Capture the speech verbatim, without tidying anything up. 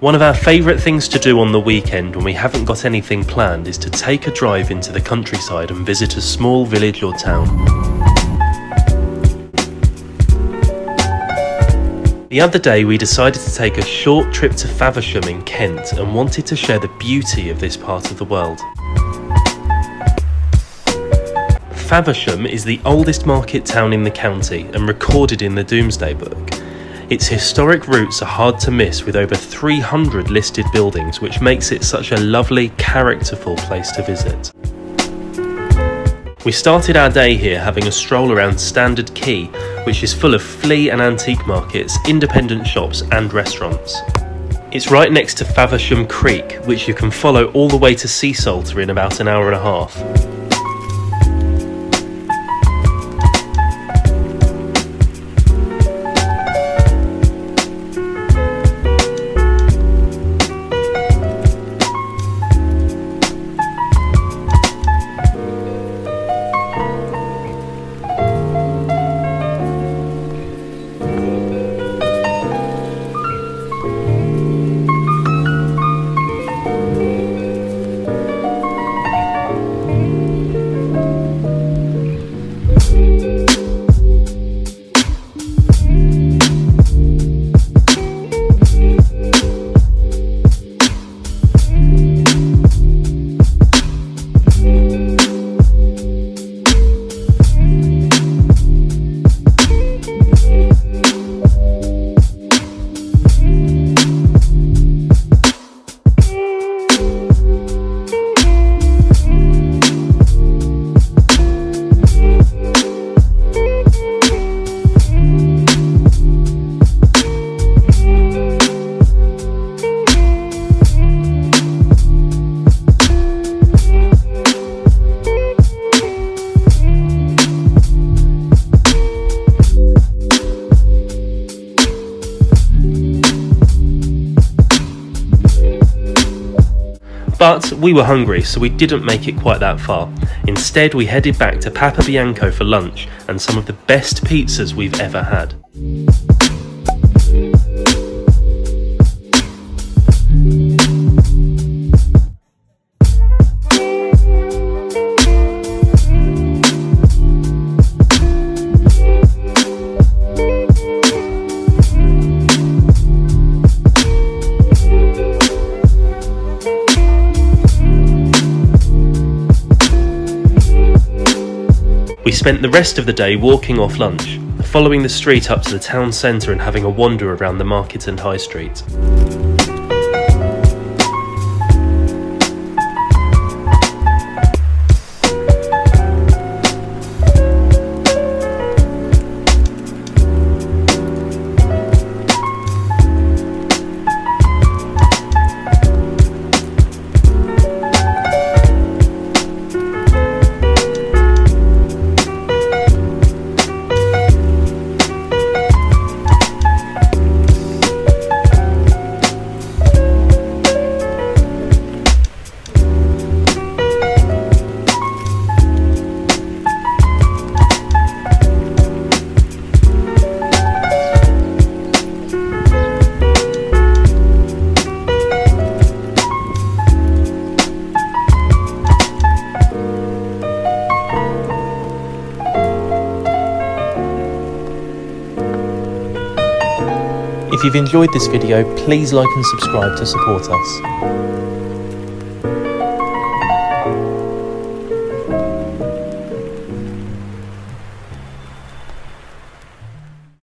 One of our favourite things to do on the weekend when we haven't got anything planned is to take a drive into the countryside and visit a small village or town. The other day we decided to take a short trip to Faversham in Kent and wanted to share the beauty of this part of the world. Faversham is the oldest market town in the county and recorded in the Domesday Book. Its historic roots are hard to miss, with over three hundred listed buildings, which makes it such a lovely, characterful place to visit. We started our day here having a stroll around Standard Quay, which is full of flea and antique markets, independent shops and restaurants. It's right next to Faversham Creek, which you can follow all the way to Seasalter in about an hour and a half. But we were hungry, so we didn't make it quite that far. Instead, we headed back to Papa Bianco for lunch and some of the best pizzas we've ever had. We spent the rest of the day walking off lunch, following the street up to the town centre and having a wander around the market and high street. If you've enjoyed this video, please like and subscribe to support us.